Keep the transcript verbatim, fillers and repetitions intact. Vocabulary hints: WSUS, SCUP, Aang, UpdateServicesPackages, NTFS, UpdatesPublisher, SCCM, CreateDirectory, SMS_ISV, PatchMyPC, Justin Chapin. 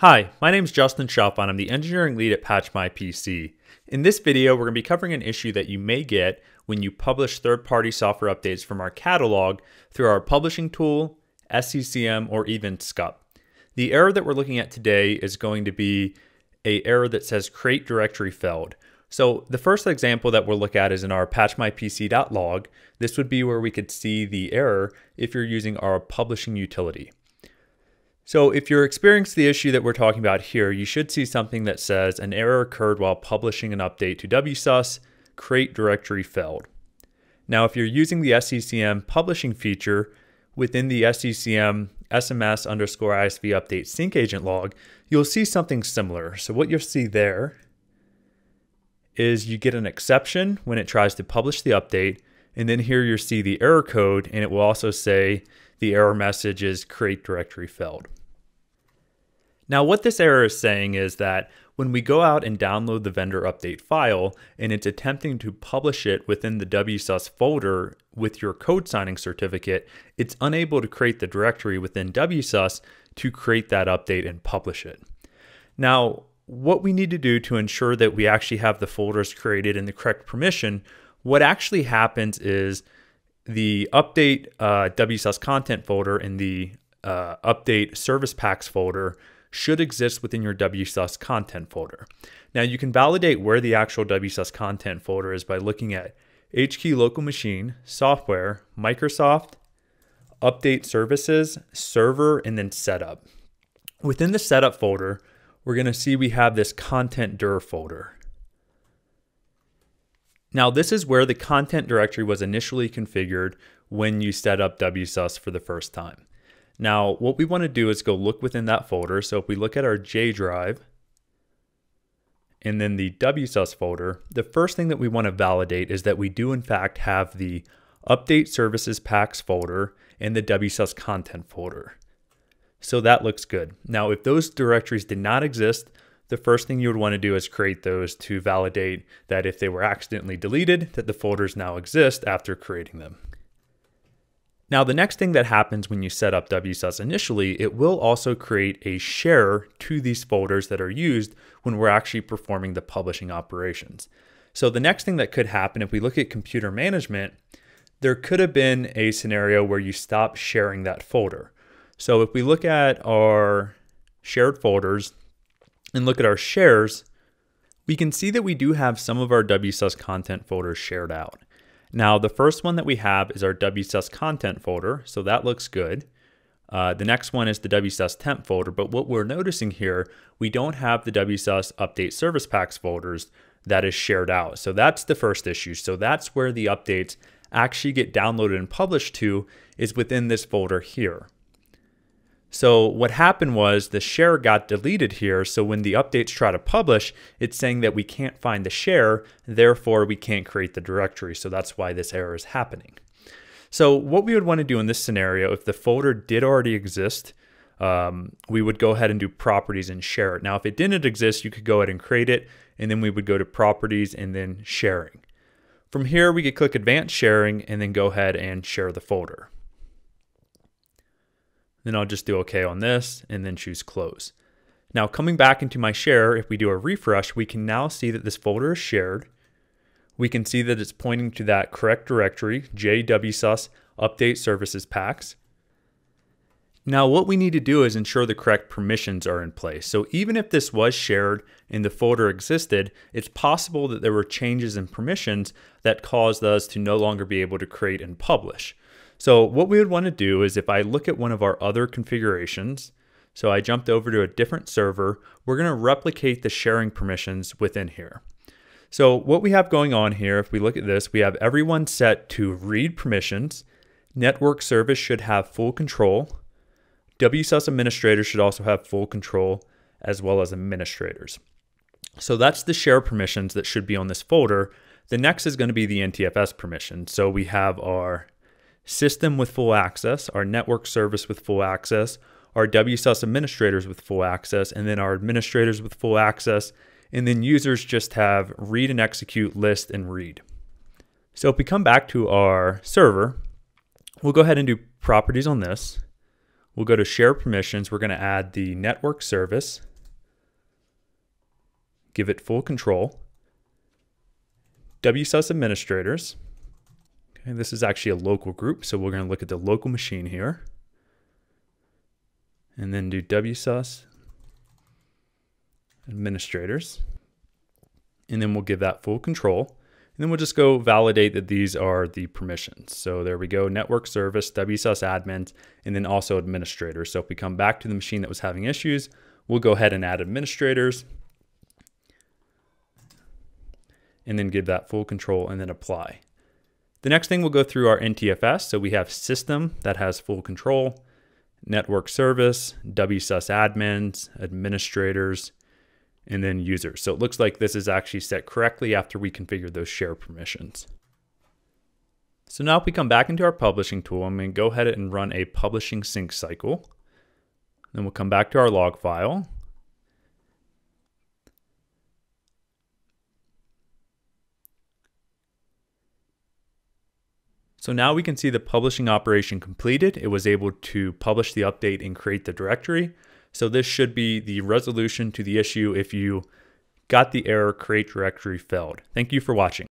Hi, my name is Justin Chapin. I'm the engineering lead at PatchMyPC. In this video, we're going to be covering an issue that you may get when you publish third-party software updates from our catalog through our publishing tool, S C C M, or even S C U P. The error that we're looking at today is going to be an error that says create directory failed. So the first example that we'll look at is in our patch my P C dot log. This would be where we could see the error if you're using our publishing utility. So if you're experiencing the issue that we're talking about here, you should see something that says an error occurred while publishing an update to W S U S, create directory failed. Now, if you're using the S C C M publishing feature within the S C C M S M S underscore I S V update sync agent log, you'll see something similar. So what you'll see there is you get an exception when it tries to publish the update. And then here you'll see the error code, and it will also say the error message is create directory failed. Now, what this error is saying is that when we go out and download the vendor update file and it's attempting to publish it within the W S U S folder with your code signing certificate, it's unable to create the directory within W S U S to create that update and publish it. Now, what we need to do to ensure that we actually have the folders created in the correct permission, what actually happens is the update uh, W S U S content folder and the uh, update service packs folder should exist within your W S U S content folder. Now, you can validate where the actual W S U S content folder is by looking at H key local machine, software, Microsoft, update services, server, and then setup. Within the setup folder, we're going to see we have this content dir folder. Now, this is where the content directory was initially configured when you set up W S U S for the first time. Now, what we want to do is go look within that folder. So if we look at our J drive and then the W S U S folder, the first thing that we want to validate is that we do in fact have the update services packs folder and the W S U S content folder. So that looks good. Now, if those directories did not exist, the first thing you would want to do is create those to validate that if they were accidentally deleted, that the folders now exist after creating them. Now, the next thing that happens when you set up W S U S initially, it will also create a share to these folders that are used when we're actually performing the publishing operations. So the next thing that could happen, if we look at computer management, there could have been a scenario where you stop sharing that folder. So if we look at our shared folders and look at our shares, we can see that we do have some of our W S U S content folders shared out. Now, the first one that we have is our W S U S content folder, so that looks good. Uh, the next one is the W S U S temp folder, but what we're noticing here, we don't have the W S U S update service packs folders that is shared out. So that's the first issue. So that's where the updates actually get downloaded and published to, is within this folder here. So what happened was the share got deleted here. So when the updates try to publish, it's saying that we can't find the share, therefore we can't create the directory. So that's why this error is happening. So what we would want to do in this scenario, if the folder did already exist, um, we would go ahead and do properties and share it. Now, if it didn't exist, you could go ahead and create it, and then we would go to properties and then sharing. From here, we could click advanced sharing and then go ahead and share the folder. Then I'll just do okay on this and then choose close. Now, coming back into my share, if we do a refresh, we can now see that this folder is shared. We can see that it's pointing to that correct directory, J W S U S update services packs. Now, what we need to do is ensure the correct permissions are in place. So even if this was shared and the folder existed, it's possible that there were changes in permissions that caused us to no longer be able to create and publish. So what we would want to do is, if I look at one of our other configurations, so I jumped over to a different server, we're going to replicate the sharing permissions within here. So what we have going on here, if we look at this, we have everyone set to read permissions. Network service should have full control. W S U S administrators should also have full control, as well as administrators. So that's the share permissions that should be on this folder. The next is going to be the N T F S permission. So we have our system with full access, our network service with full access, our W S U S administrators with full access, and then our administrators with full access, and then users just have read and execute, list, and read. So if we come back to our server, we'll go ahead and do properties on this. We'll go to share permissions. We're going to add the network service, give it full control. W S U S administrators, okay, this is actually a local group, so we're going to look at the local machine here. And then do W S U S administrators. And then we'll give that full control. And then we'll just go validate that these are the permissions. So there we go, network service, W S U S admin, and then also administrators. So if we come back to the machine that was having issues, we'll go ahead and add administrators and then give that full control and then apply. The next thing we'll go through our N T F S. So we have system that has full control, network service, W S U S admins, administrators, and then users. So it looks like this is actually set correctly after we configure those share permissions. So now if we come back into our publishing tool, I'm going to go ahead and run a publishing sync cycle. Then we'll come back to our log file. So now we can see the publishing operation completed. It was able to publish the update and create the directory. So this should be the resolution to the issue if you got the error, create directory failed. Thank you for watching.